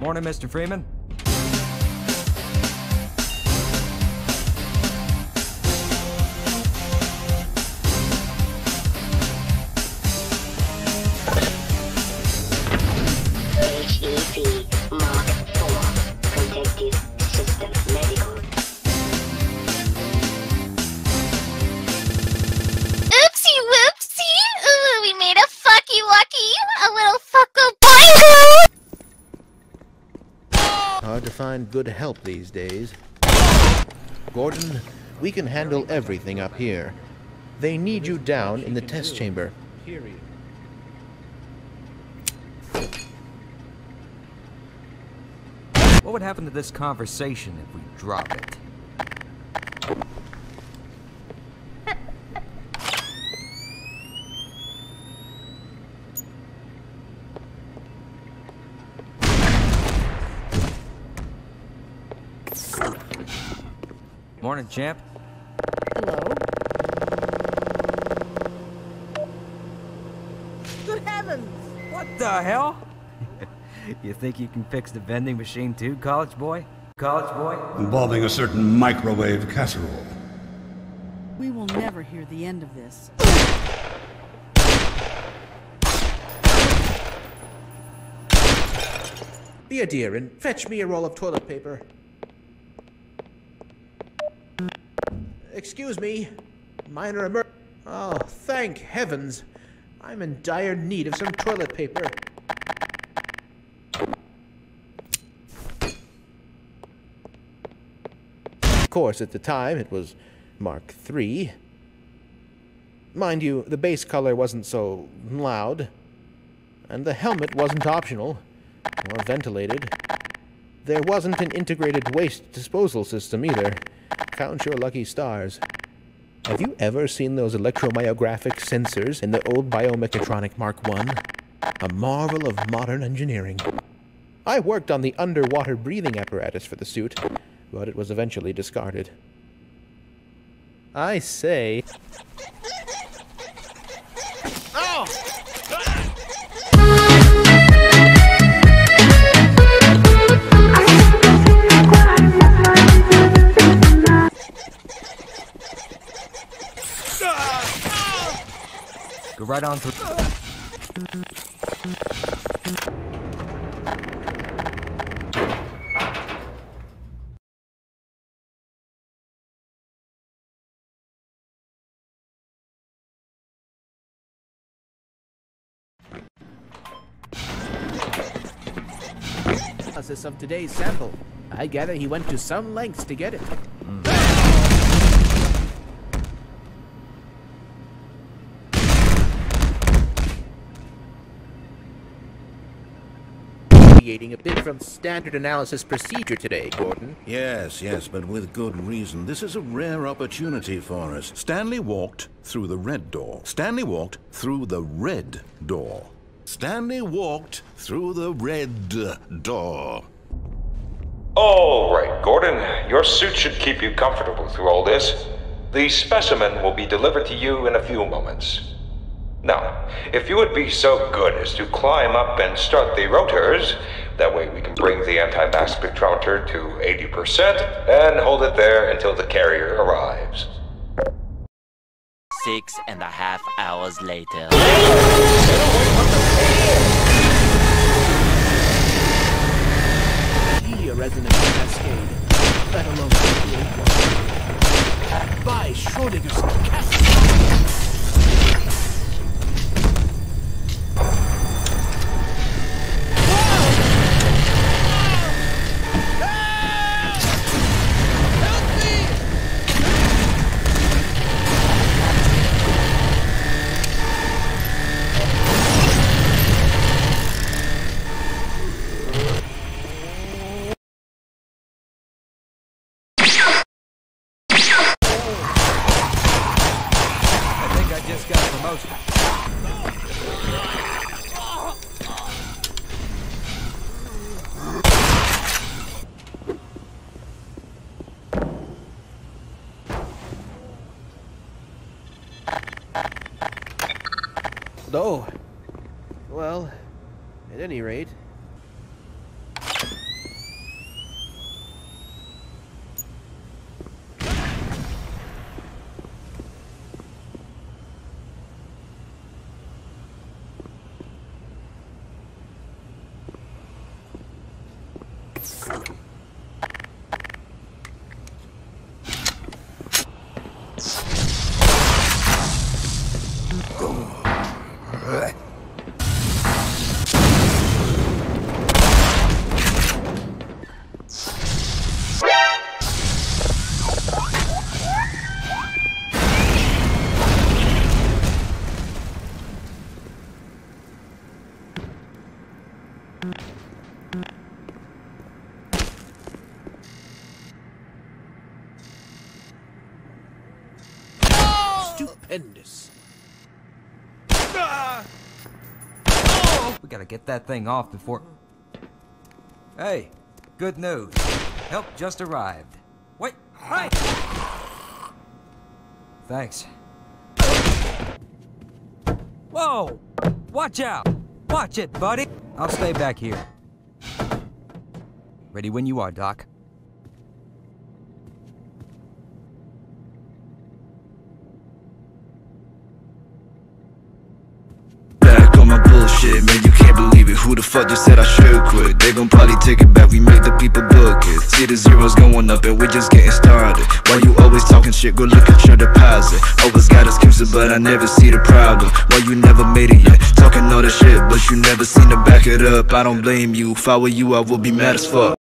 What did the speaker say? Morning, Mr. Freeman. H.E.V. Mark IV, Protective System Medical. Oopsie whoopsie! Ooh, we made a fucky wucky! A little fucko bingo! Hard to find good help these days. Gordon, we can handle everything up here. They need you down in the test chamber. Period. What would happen to this conversation if we drop it? Morning, champ. Hello. Good heavens! What the hell? You think you can fix the vending machine too, college boy? College boy? Involving a certain microwave casserole. We will never hear the end of this. Be a dear and fetch me a roll of toilet paper. Excuse me. Minor emergency. Oh, thank heavens. I'm in dire need of some toilet paper. Of course, at the time, it was Mark III. Mind you, the base color wasn't so loud, and the helmet wasn't optional or ventilated. There wasn't an integrated waste disposal system either. Count your lucky stars. Have you ever seen those electromyographic sensors in the old biomechatronic Mark I? A marvel of modern engineering. I worked on the underwater breathing apparatus for the suit, but it was eventually discarded. I say... Oh! Go right on through. Of today's sample. I gather he went to some lengths to get it. Deviating a bit from standard analysis procedure today, Gordon. Yes, but with good reason. This is a rare opportunity for us. Stanley walked through the red door. Stanley walked through the red door. Stanley walked through the red door. All right, Gordon. Your suit should keep you comfortable through all this. The specimen will be delivered to you in a few moments. Now, if you would be so good as to climb up and start the rotors, that way we can bring the anti-mass spectrometer to 80% and hold it there until the carrier arrives. 6.5 hours later. A resonant cascade, let alone one. By Schrodinger's Stupendous. We gotta get that thing off before... Hey, good news. Help just arrived. Wait, hi! Thanks. Whoa! Watch out! Watch it, buddy! I'll stay back here. Ready when you are, Doc. Shit, man, you can't believe it. Who the fuck just said I should quit? They gon' probably take it back, we made the people book it. See the zeros going up and we're just getting started. Why you always talking shit, go look at your deposit. Always got excuses but I never see the problem. Why you never made it yet, talking all that shit but you never seen to back it up. I don't blame you, if I were you I would be mad as fuck.